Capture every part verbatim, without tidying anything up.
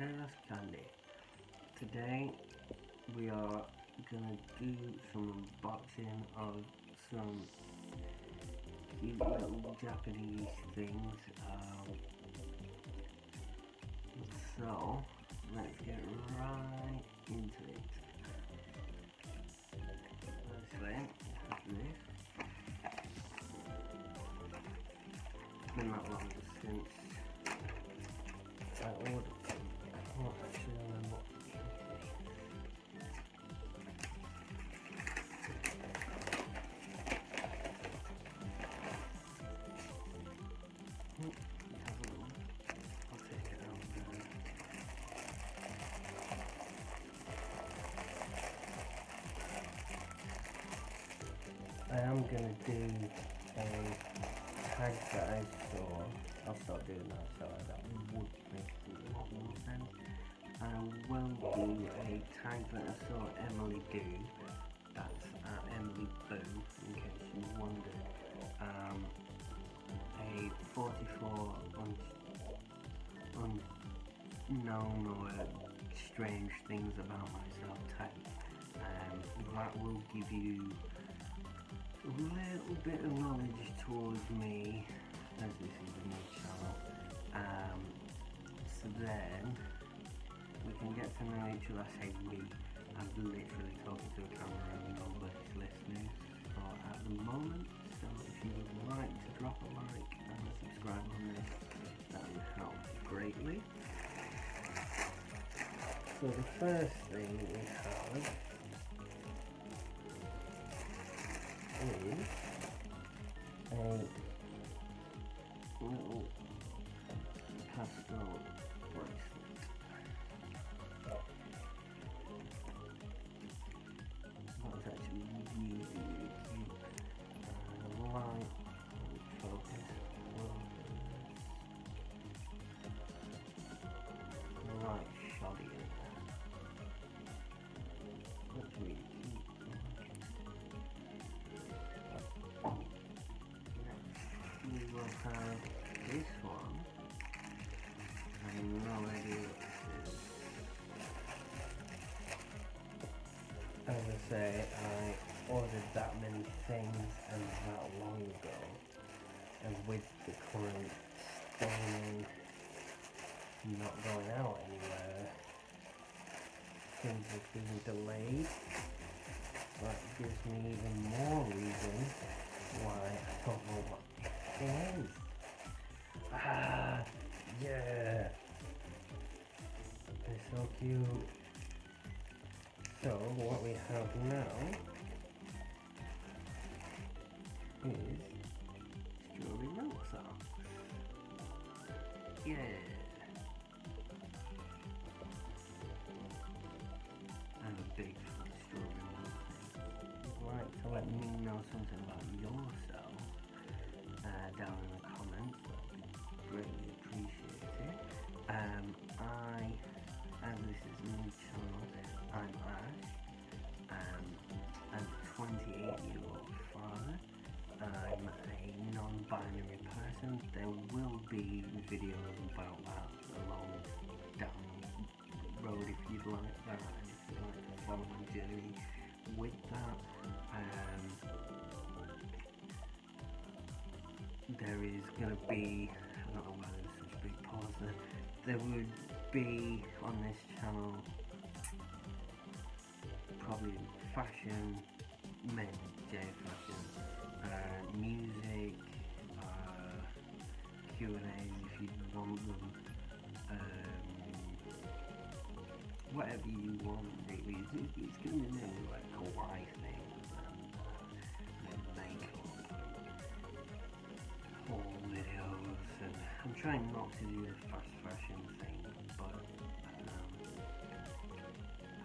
Taylor Candy. Today we are gonna do some unboxing of some cute little Japanese things. Um, so let's get right into it. Firstly, this. It's been that long since I ordered them. I can't actually remember. I am going to do a tag that I saw. I'll start doing that, so that would make a lot more sense. I will do a tag that I saw Emily do. That's at Emily Boo, in case you wondered. Um, a forty-four un unknown or strange things about myself tag. Um, that will give you a little bit of knowledge towards me, as this is a new channel. Um, so then we can get to know each other. I say we, I'm literally talking to a camera and nobody's listening or at the moment, so if you would like to drop a like and subscribe on this, that would help greatly. So the first thing we have is a little pastel bracelet. That was actually really, really cute. And the light and focus was right shoddy in there. That's really cute. Have this one. I have no idea what this is. As I say, I ordered that many things and that long ago, and with the current staying not going out anywhere, things have been delayed. That gives me even more reason why I don't know what is. Ah, yeah, they're so cute. So what we have now is jewelry milk socks. Yeah, I'm a big fan of jewelry milk things. You'd like to let me know something about yourself Uh, down in the comments, that would be greatly appreciated. Um, I, as this is a new channel, I'm Ash, um, I'm a twenty-eight year old father, I'm a non-binary person. There will be videos about that along down the road if you'd like that, if you'd like to follow my journey with that. Um, There is going to be, I don't know why there's such a big pause there, there would be on this channel probably fashion, mainly J fashion, uh, music, uh, Q and A's if you want them, um, whatever you want really. It's, it's going to be like Hawaii things and uh, makeup. Videos, and I'm trying not to do the fast fashion thing, but um,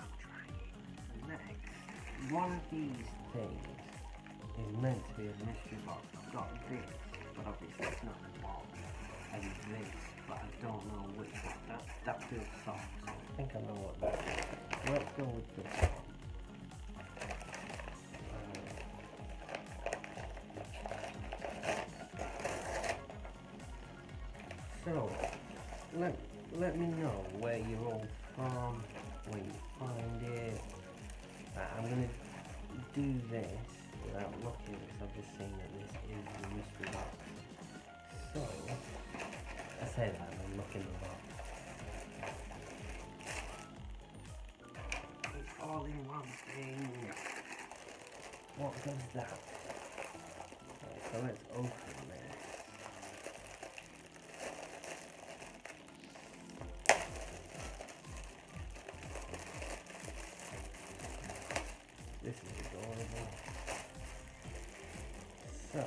I'm trying. Next, one of these things is meant to be a mystery box. I've got this, but obviously it's not a box, and this, but I don't know which one. That, that feels soft, so I think I know what that is. Let's go with this one. So, let, let me know where you're all from, where you find it. I'm going to do this without looking, because I've just seen that this is the mystery box. So, I say that and I'm looking the box. It's all in one thing. What does that? Right, so let's open this. This is adorable. So,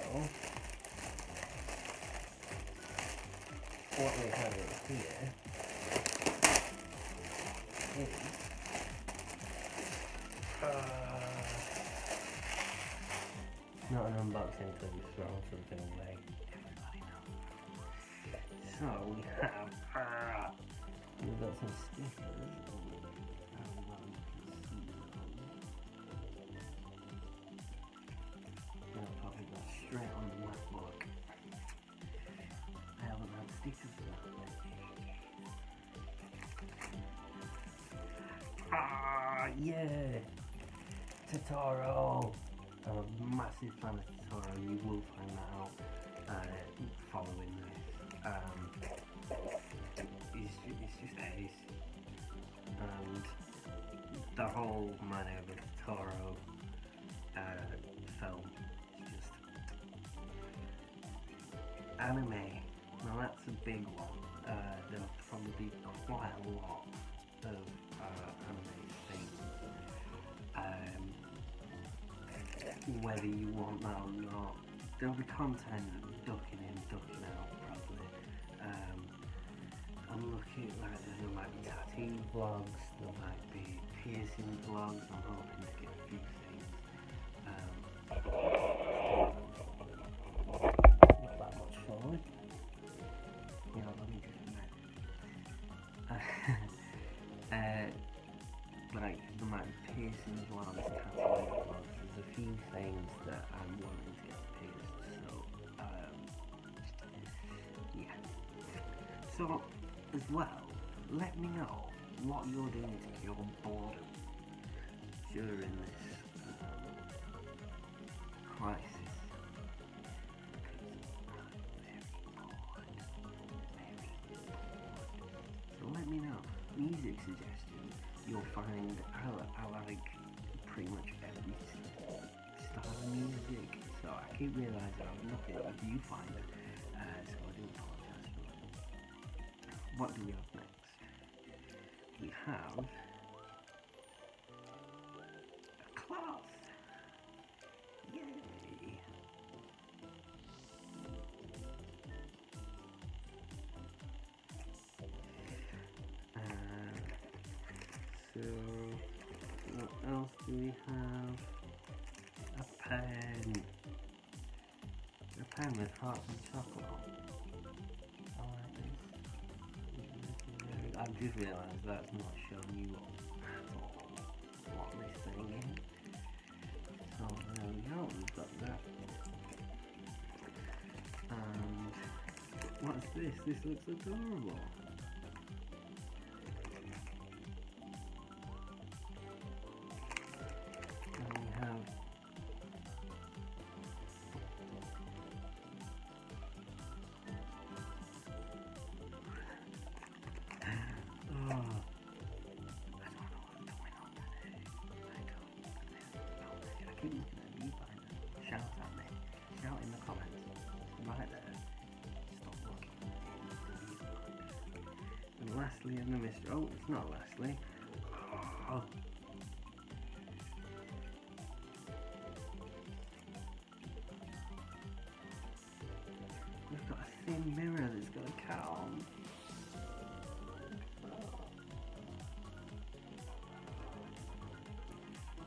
what we have in here is uh, not an unboxing because we throw something away. So we have uh, we've got some stickers. Straight on the workbook. I haven't had stickers though. Ah, yeah! Totoro! I'm a massive fan of Totoro, and you will find that out uh, following this. Um, it's, it's just ace. And the whole Man Over Totoro uh, film. Anime, now that's a big one. Uh, there'll probably be quite a lot of uh, anime things. Um, whether you want that or not, there'll be content ducking in, ducking out probably. Um, I'm looking like there might be tattoo vlogs, there might be piercing vlogs. I'm hoping to get a few things. Um, Piercings while I'm tattooing vlogs. There's a few things that I'm wanting to get pierced, so um, yeah. So as well, let me know what you're doing to cure boredom during this um, crisis. Because I'm very bored, very bored. So let me know music suggestions. You'll find I, I like pretty much every style of music, so I keep realising I'm nothing like you find it, uh, so I do apologise for that. What do we have next? We have a cloth! Yay! Do we have a pen? A pen with hearts and chocolate on. I like this. I've just realised that's not showing you all at all what this thing is. So there we go, we've got that. And what's this? This looks adorable. Keep looking at me by now. Shout at me. Shout in the comments. Right there. Stop looking. And lastly in the mystery. Oh, it's not lastly. Oh. We've got a thin mirror that's got a cat on.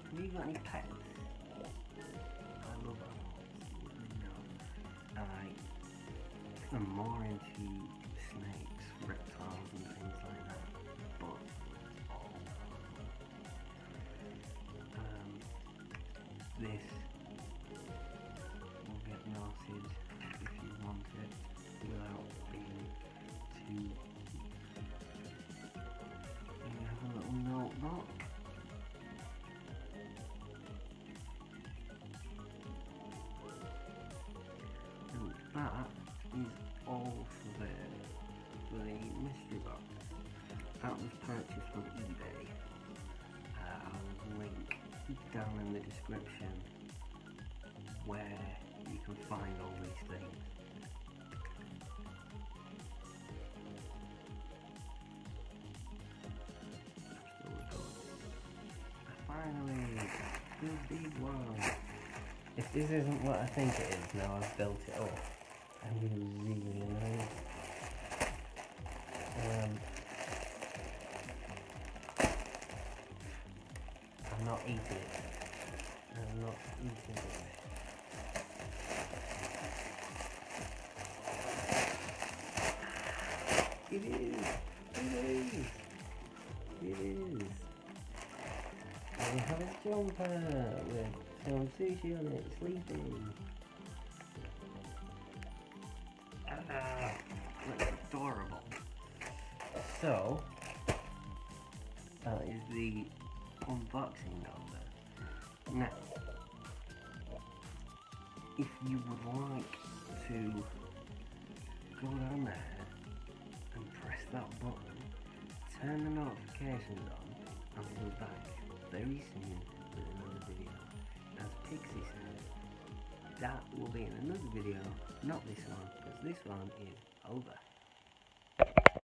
Have you got any pets? I'm more into snakes, reptiles and things like that, but um, this will get melted if you want it without being too that is all for the, the mystery box. That was purchased from eBay. Uh, I'll link down in the description where you can find all these things. Finally, the big one. If this isn't what I think it is now I've built it up, I'm gonna be really annoyed. Um, I'm not eating it. I'm not eating it. It is! It is! It is! We have a jumper with some sushi on it, sleeping. Ah, that's adorable. So, that is the unboxing number. Now, if you would like to go down there and press that button, turn the notifications on, and we'll be back very soon with another video. As Pixie said, that will be in another video, not this one, because this one is over.